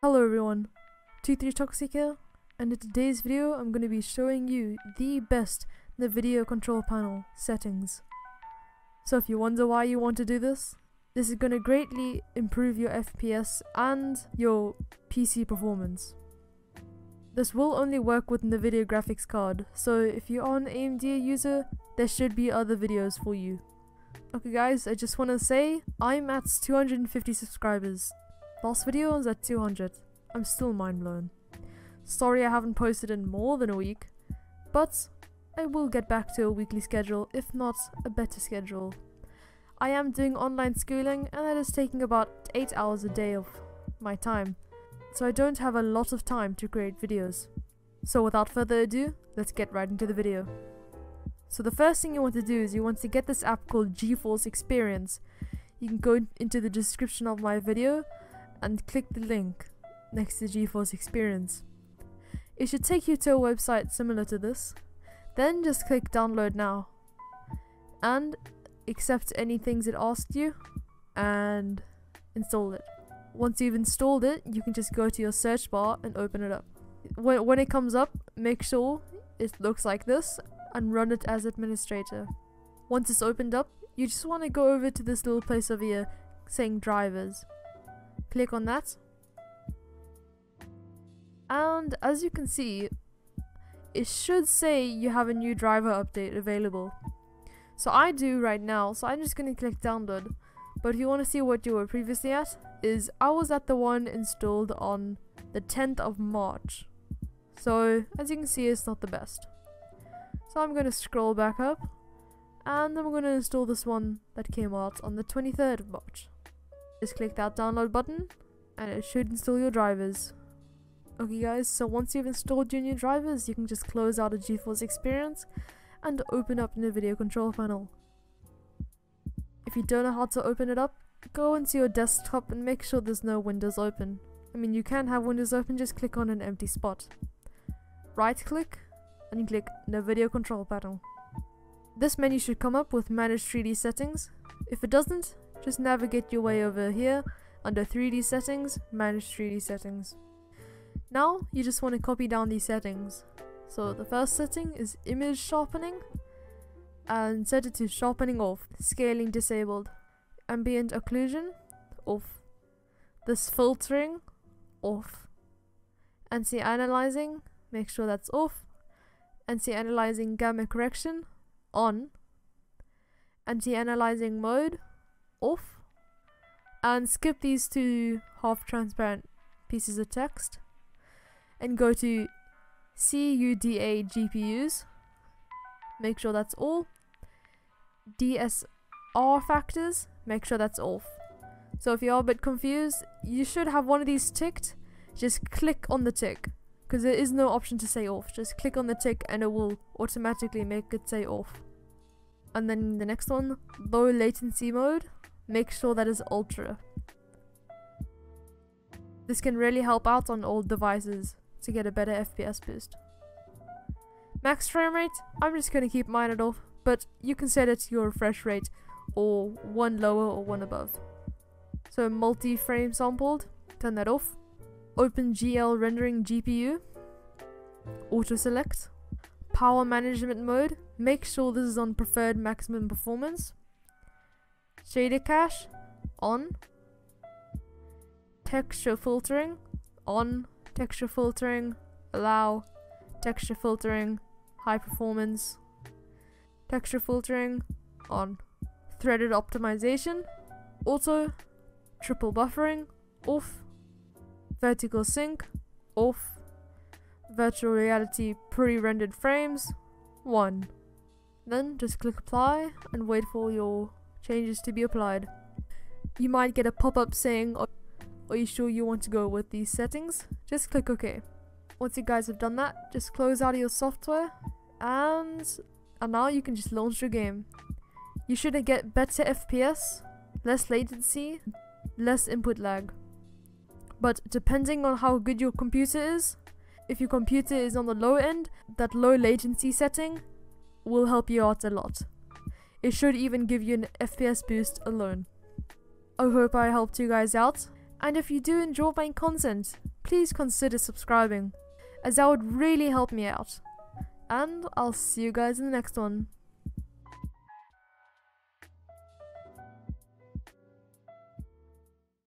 Hello everyone, 23Toxic here, and in today's video I'm going to be showing you the best NVIDIA control panel settings. So if you wonder why you want to do this, this is going to greatly improve your FPS and your PC performance. This will only work with NVIDIA graphics card, so if you are an AMD user, there should be other videos for you. Okay guys, I just want to say, I'm at 250 subscribers. Last video was at 200. I'm still mind blown. Sorry I haven't posted in more than a week, but I will get back to a weekly schedule, if not a better schedule. I am doing online schooling and that is taking about 8 hours a day of my time, so I don't have a lot of time to create videos. So without further ado, let's get right into the video. So the first thing you want to do is you want to get this app called GeForce Experience. You can go into the description of my video and click the link next to GeForce Experience. It should take you to a website similar to this. Then just click download now and accept any things it asked you and install it. Once you've installed it, you can just go to your search bar and open it up. When it comes up, make sure it looks like this and run it as administrator. Once it's opened up, you just want to go over to this little place over here saying drivers. Click on that, and as you can see, it should say you have a new driver update available. So I do right now, so I'm just going to click download. But if you want to see what you were previously at, is I was at the one installed on the 10th of March. So as you can see, it's not the best. So I'm going to scroll back up, and I'm going to install this one that came out on the 23rd of March. Just click that download button and it should install your drivers. Okay guys, so once you've installed your new drivers, you can just close out a GeForce Experience and open up NVIDIA control panel. If you don't know how to open it up, go into your desktop and make sure there's no windows open. I mean, you can have windows open, just click on an empty spot. Right click and click NVIDIA control panel. This menu should come up with manage 3D settings. If it doesn't, just navigate your way over here under 3D settings, manage 3D settings. Now you just want to copy down these settings. So the first setting is image sharpening, and set it to sharpening off, scaling disabled, ambient occlusion off, this filtering off, anti-analyzing, make sure that's off, anti-analyzing gamma correction on, anti-analyzing mode off, and skip these two half transparent pieces of text and go to CUDA GPUs, make sure that's all, DSR factors, make sure that's off. So if you're a bit confused, you should have one of these ticked, just click on the tick, because there is no option to say off, just click on the tick and it will automatically make it say off. And then the next one, low latency mode, make sure that is ultra. This can really help out on old devices to get a better FPS boost. Max frame rate, I'm just going to keep mine at off, but you can set it to your refresh rate or one lower or one above. So multi-frame sampled, turn that off. OpenGL rendering GPU, auto select. Power management mode, make sure this is on preferred maximum performance. Shader cache, on. Texture filtering, on. Texture filtering, allow. Texture filtering, high performance. Texture filtering, on. Threaded optimization, auto. Triple buffering, off. Vertical sync, off. Virtual reality pre-rendered frames, 1. Then just click apply and wait for your changes to be applied. You might get a pop-up saying, are you sure you want to go with these settings? Just click OK. Once you guys have done that, just close out of your software and now you can just launch your game. You should get better FPS, less latency, less input lag. But depending on how good your computer is, if your computer is on the low end, that low latency setting will help you out a lot. It should even give you an FPS boost alone. I hope I helped you guys out. And if you do enjoy my content, please consider subscribing, as that would really help me out. And I'll see you guys in the next one.